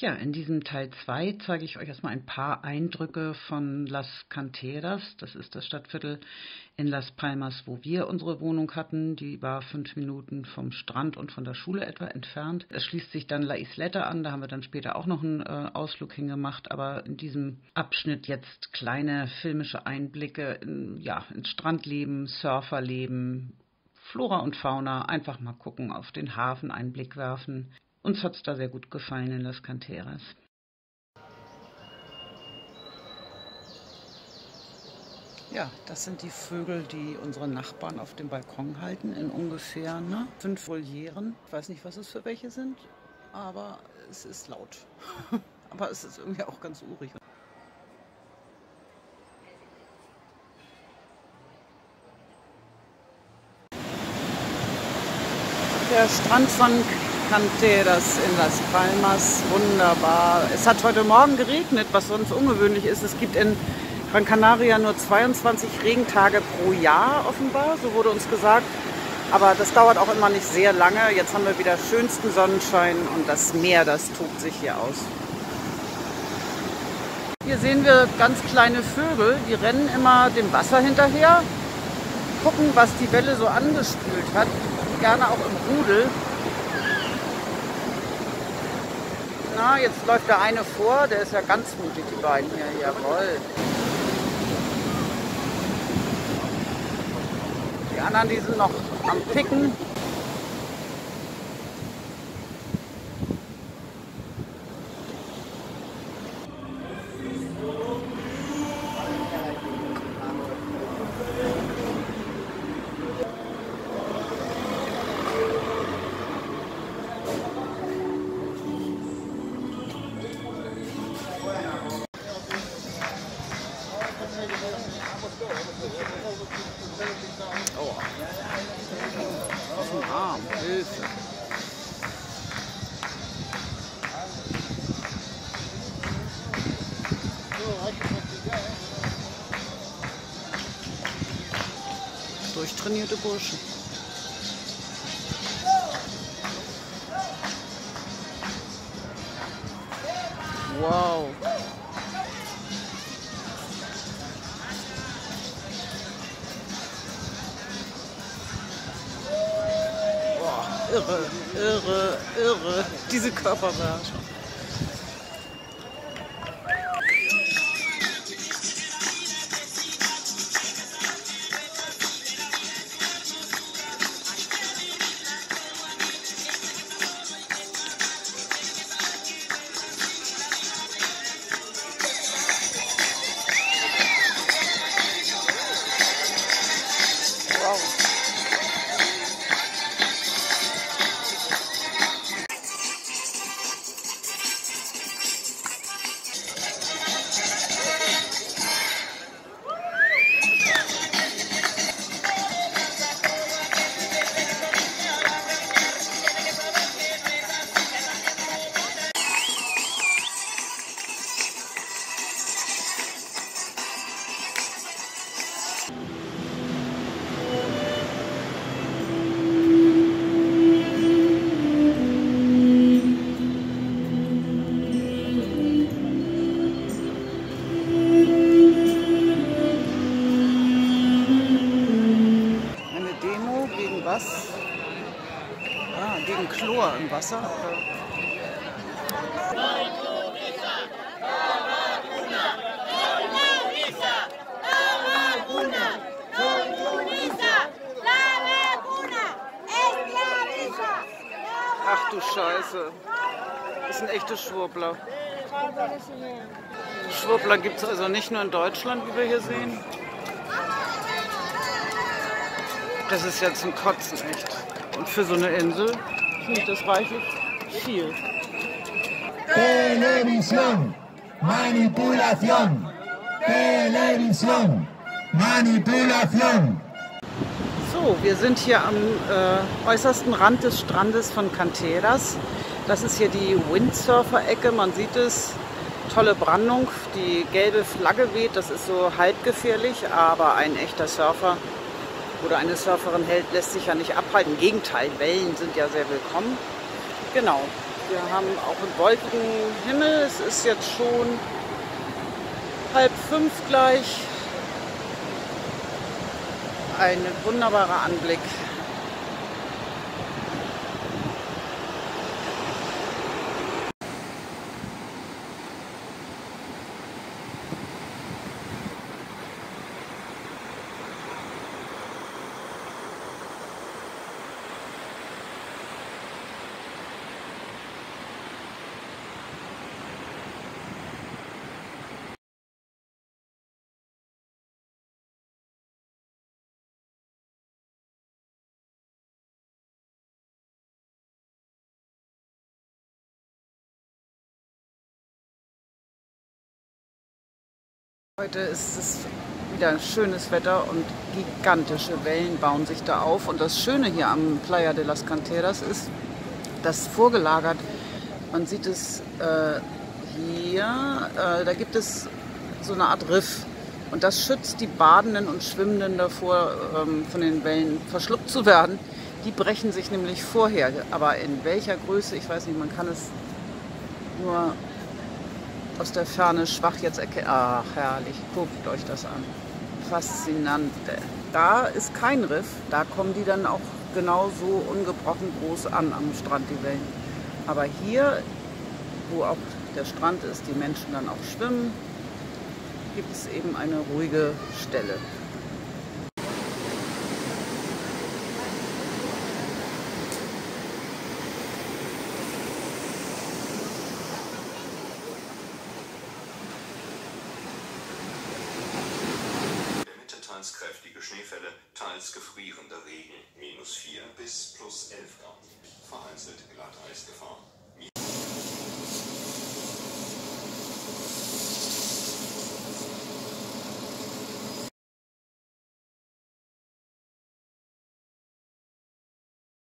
Ja, in diesem Teil 2 zeige ich euch erstmal ein paar Eindrücke von Las Canteras. Das ist das Stadtviertel in Las Palmas, wo wir unsere Wohnung hatten. Die war 5 Minuten vom Strand und von der Schule etwa entfernt. Es schließt sich dann La Isleta an, da haben wir dann später auch noch einen Ausflug hingemacht. Aber in diesem Abschnitt jetzt kleine filmische Einblicke ins Strandleben, Surferleben, Flora und Fauna. Einfach mal gucken, auf den Hafen einen Blick werfen. Uns hat es da sehr gut gefallen in Las Canteras. Ja, das sind die Vögel, die unsere Nachbarn auf dem Balkon halten, in ungefähr 5 Volieren. Ich weiß nicht, was es für welche sind, aber es ist laut. Aber es ist irgendwie auch ganz urig. Der Strand von Canteras in Las Palmas, wunderbar. Es hat heute Morgen geregnet, was sonst ungewöhnlich ist. Es gibt in Gran Canaria nur 22 Regentage pro Jahr offenbar, so wurde uns gesagt. Aber das dauert auch immer nicht sehr lange. Jetzt haben wir wieder schönsten Sonnenschein und das Meer, das tobt sich hier aus. Hier sehen wir ganz kleine Vögel, die rennen immer dem Wasser hinterher, gucken, was die Welle so angespült hat, gerne auch im Rudel. Na, jetzt läuft der eine vor, der ist ja ganz mutig, die beiden hier, jawohl. Die anderen, die sind noch am Picken. Durchtrainierte Burschen. Wow. Irre, irre, irre, diese Körperbeherrschung. Gegen Chlor im Wasser. Ach du Scheiße. Das sind echte Schwurbler. Schwurbler gibt es also nicht nur in Deutschland, wie wir hier sehen. Das ist ja zum Kotzen, echt. Und für so eine Insel finde ich das reichlich viel. Televisión, Manipulación, Televisión, Manipulación. So, wir sind hier am äußersten Rand des Strandes von Canteras. Das ist hier die Windsurfer-Ecke, man sieht es. Tolle Brandung, die gelbe Flagge weht, das ist so halbgefährlich, aber ein echter Surfer oder eine Surferin lässt sich ja nicht abhalten. Im Gegenteil, Wellen sind ja sehr willkommen. Genau. Wir haben auch einen wolkigen Himmel. Es ist jetzt schon 4:30 gleich. Ein wunderbarer Anblick. Heute ist es wieder ein schönes Wetter und gigantische Wellen bauen sich da auf. Und das Schöne hier am Playa de las Canteras ist, dass vorgelagert, man sieht es hier, da gibt es so eine Art Riff. Und das schützt die Badenden und Schwimmenden davor, von den Wellen verschluckt zu werden. Die brechen sich nämlich vorher, aber in welcher Größe, ich weiß nicht, man kann es nur aus der Ferne schwach jetzt erkennen. Ach, herrlich, guckt euch das an. Faszinant. Da ist kein Riff, da kommen die dann auch genauso ungebrochen groß an am Strand, die Wellen. Aber hier, wo auch der Strand ist, die Menschen dann auch schwimmen, gibt es eben eine ruhige Stelle. Kräftige Schneefälle, teils gefrierender Regen, -4 bis +11 Grad, vereinzelt Glatteisgefahr.